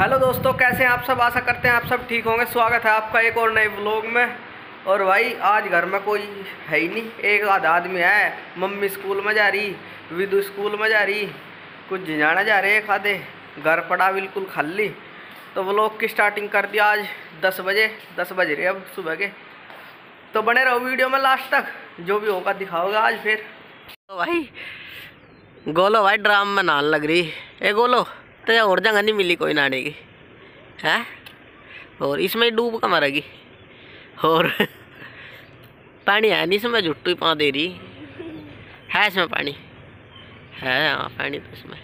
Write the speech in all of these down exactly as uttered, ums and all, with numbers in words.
Hello दोस्तों, कैसे हैं आप सब। आशा करते हैं आप सब ठीक होंगे। स्वागत है आपका एक और नए व्लॉग में। और भाई आज घर में कोई है ही नहीं, एक आधा आदमी है। मम्मी स्कूल में जा रही, विदु स्कूल में जा रही, कुछ जिजाना जा रहे, एक आधे घर पड़ा बिल्कुल खाली। तो व्लॉग की स्टार्टिंग कर दिया आज दस बजे दस बज रहे अब सुबह के। तो बने रहो वीडियो में लास्ट तक, जो भी होगा दिखाओगे आज। फिर तो भाई गोलो भाई ड्राम में नान लग रही है। गोलो तो और जगह नहीं मिली कोई नाने की है, और इसमें डूब का मरेगी और पानी है नहीं इसमें। झुट्टू पा दे रही है, इसमें पानी है। हाँ पानी तो इसमें।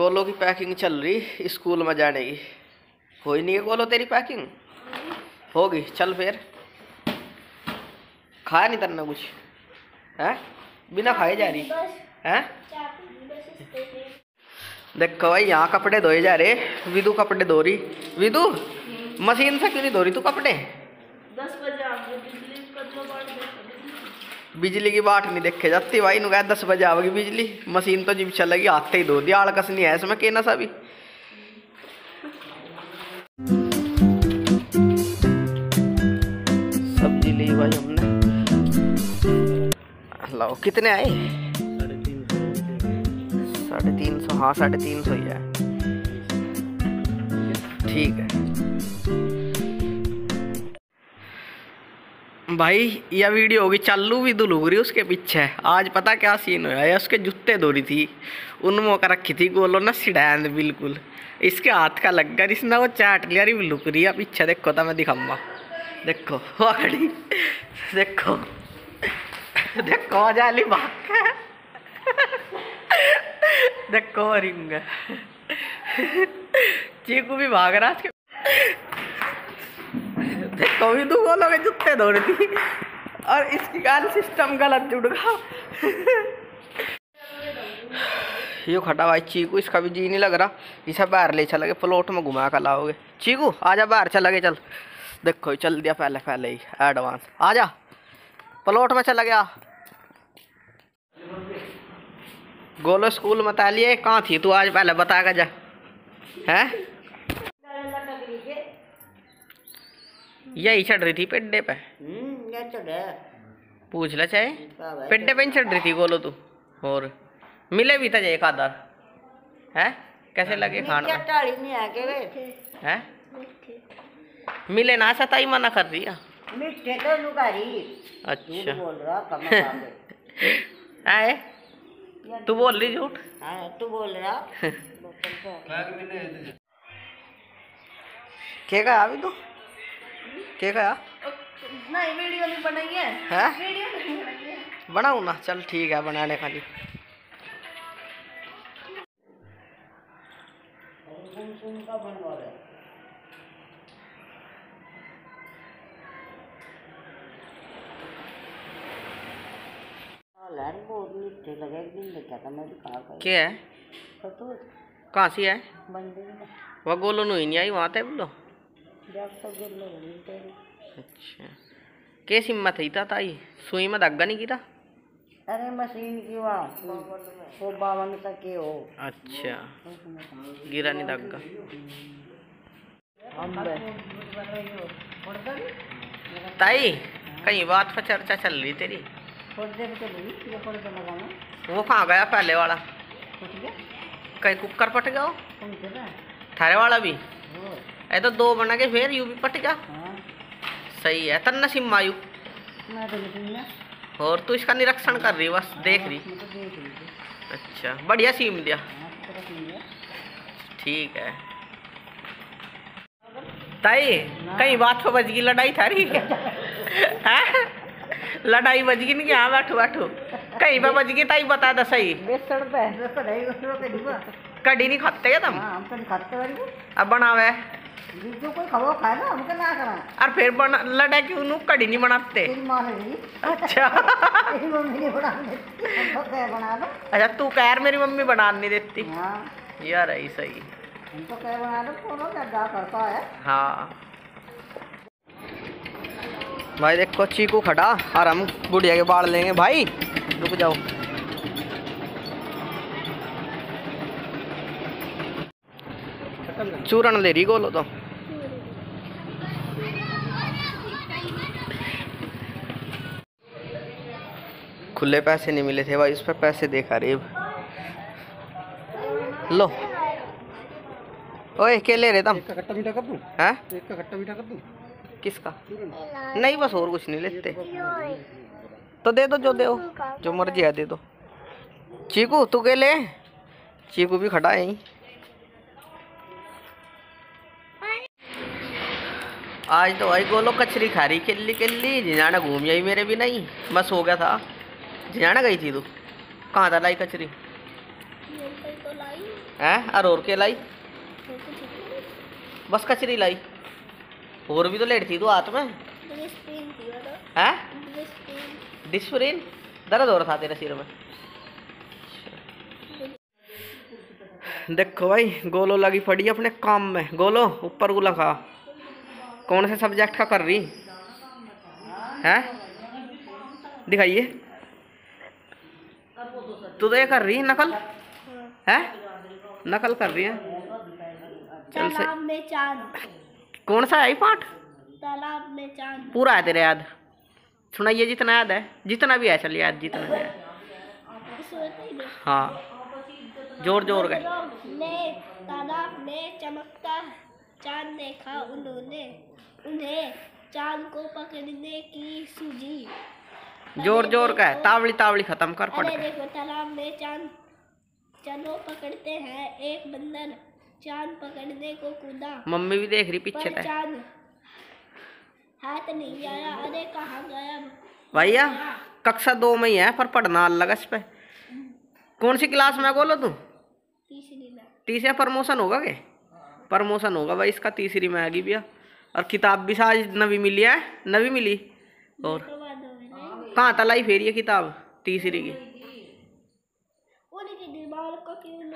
गोलो की पैकिंग चल रही स्कूल में जाने की। हो ही नहीं है गोलो तेरी पैकिंग होगी। चल फिर, खाया नहीं तरना कुछ है, बिना खाए जा रही है। देखो भाई यहाँ कपड़े धोए जा रहे। विदु कपड़े धो रही। विदु मशीन से क्यों नहीं धो रही तू कपड़े? बिजली की बाट नहीं देखे जाती भाई। नुका दस बजे आवेगी बिजली। मशीन तो जिब चलेगी हाथ ही धो दिया। आड़कस नहीं है इसमें कहना सा भी। सब्जी ली भाई हमने। लाओ कितने आए? साढ़े तीन सौ। हाँ साढ़े तीन सौ ही है, ठीक है भाई। यह वीडियो होगी चालू। भी दुलूग रही उसके पीछे। आज पता क्या सीन होया है, उसके जूते धोरी थी, उनमें कर रखी थी गोलो ना सिडैंद बिल्कुल। इसके हाथ का लग गया, इसने वो चाट लिया। रही लुक रही है पीछे। देखो तो मैं दिखाऊंगा। देखो वो खड़ी, देखो देखो जाली भाग देखो रिंग चीकू भी भाग रहा। देखो भी तू गोलो के जूते धो रही थी और इसकी गाल सिस्टम गलत जुड़ गया। यो खटा भाई चीकू, इसका भी जी नहीं लग रहा। इसे बाहर ले चला के प्लॉट में घुमा कर लाओगे। चीकू आजा बाहर चला के चल। देखो चल दिया पहले पहले ही एडवांस। आजा प्लॉट में चला गया। गोलो स्कूल में बता लिए कहाँ थी तू आज, पहले बता कर जा है। यही चढ़ रही थी पेड्डे पे, पूछ ला चाहे। पेड्डे पे चढ़ रही थी गोलो तू, और मिले भी था एक आधार है। कैसे लगे खाना है? मिले ना सताई मना कर रही है। अच्छा आए तू बोल रही झूठ। तू बोल रहा क्या कहा अभी तू? क्या कहा? नहीं वीडियो नहीं बनाई है। हैं बनाऊ ना, चल ठीक है बनाने खाली। क्या है कहाँ सी है वह गोलो नु नहीं आई वहाँ थे बोलो। अच्छा क्या हिम्मत ही था ताई? सुई में धग्गा नहीं गिरा? अरे मशीन की वो बाबा में सके हो। अच्छा गिरा नहीं धग्गा। ताई कहीं बात पर चर्चा चल रही तेरी। वो कहाँ गया पहले वाला? कहीं कुकर पट गया थारे वाला भी। ए तो दो बना के फिर यू भी पट गया। सही है तन्ना सिम्मायू। और तू इसका निरीक्षण कर रही, बस देख रही। अच्छा बढ़िया सीम दिया, ठीक है। ताई कहीं बात पर बच गई लड़ाई थारी है? लड़ाई बज गई नहीं। हाँ बैठो बैठो कहीं पे बज गई ताई बता दा सही। कड़ी नहीं खाते क्या तुम? अब बनावे और फिर बना लड़ा क्यों नू? कड़ी नहीं बनाते। अच्छा अच्छा तू कह रही मेरी मम्मी बना नहीं देती यार। आई सही। हाँ भाई देखो चीकू खड़ा और हम गुड़िया के बाढ़ लेंगे। भाई रुक जाओ। चूरण ले रही गोलो तो खुले पैसे नहीं मिले थे भाई, इस पर पैसे देखा रेब। लो ओए क्या ले रहे तुम? एक खट्टा मीठा कर दूं? हैं? एक का खट्टा मीठा कर दूं? किसका? नहीं बस और कुछ नहीं लेते। तो दे दो जो दे हो, जो मर्जी है दे दो। चीकू तू क्या ले? चीकू भी खड़ा है। आज तो भाई गोलो कचरी खा रही किल्ली किल्ली। जिनाना घूम जाई मेरे भी नहीं, बस हो गया था। जिनाना गई थी तू? कहाँ था लाई कचरी? हैं अरोर के लाई? बस कचरी लाई। और भी तो लेट थी तू हाथ में। हैं डिस्प्रिन दर्द हो रहा था तेरे सिर में। देखो भाई गोलो लगी पड़ी अपने काम में। गोलो ऊपर गोला खा। कौन से सब्जेक्ट का कर रही है? दिखाइए। तू तो ये कर रही है नकल है? नकल कर रही है। चल तालाब में चांद। कौन सा है पाठ? तालाब में चांद। पूरा है तेरे याद? सुनाइए जितना याद है, जितना भी है। चल याद जितना भी है। हाँ जोर जोर गए। तालाब में चमकता चांद देखा उन्होंने, उन्हें चांद को पकड़ने की सूझी। जोर जोर का तावली तावली खत्म कर पड़। देखो तालाब में चांद, चलो पकड़ते हैं। एक बंदर चांद पकड़ने को कूदा। मम्मी भी देख रही पीछे तक। चांद हाथ नहीं आया। अरे कहाँ गया भैया? कक्षा दो में ही है पर पढ़ना अलग। इस पे कौन सी क्लास में बोलो तू? तीसरी में। तीसरा प्रमोशन होगा के? प्रमोशन होगा भाई इसका, तीसरी में आ गई भैया। और किताब भी आज नवी मिली है? नवी मिली। और कहाँ तलाई फेरी है किताब तीसरी की?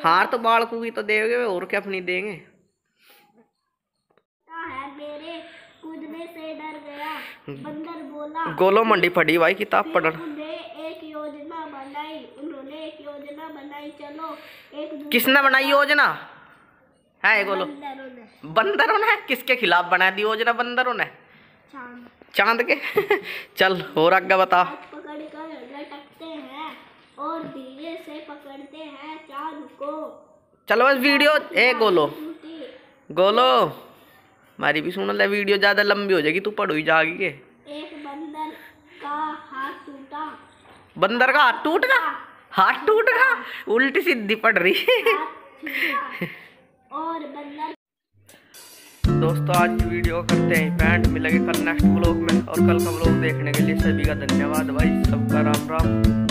हार तो बालकों की तो देंगे और क्या अपनी देंगे। कूदने से डर गया बंदर बोला। गोलो मंडी पढ़ी भाई किताब पढ़। एक योजना बनाई उन्होंने, एक योजना बनाई। चलो एक। किसने बनाई योजना है गोलो? बंदरों ने। किसके खिलाफ बना दी योजना बंदरों ने? चांद, चांद के। चल और आगे बता। पकड़कर लटकते हैं और धीरे से पकड़ते हैं चांद को। चलो बस वीडियो। ए गोलो गोलो मारी भी सुन ले, वीडियो ज्यादा लंबी हो जाएगी तू पढ़ो ही जागी के। एक बंदर का हाथ टूटा। बंदर का हाथ टूट गया? हाथ टूट गया? उल्टी सीधी पड़ रही। और बंदर। दोस्तों आज वीडियो करते हैं पैंट। मिलेंगे कल नेक्स्ट ब्लॉग में। और कल का ब्लॉग देखने के लिए सभी का धन्यवाद भाई। सबका राम राम।